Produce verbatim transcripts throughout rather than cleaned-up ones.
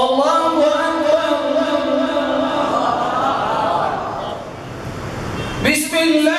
Allahu Akbar. Bismillah.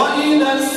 وإذا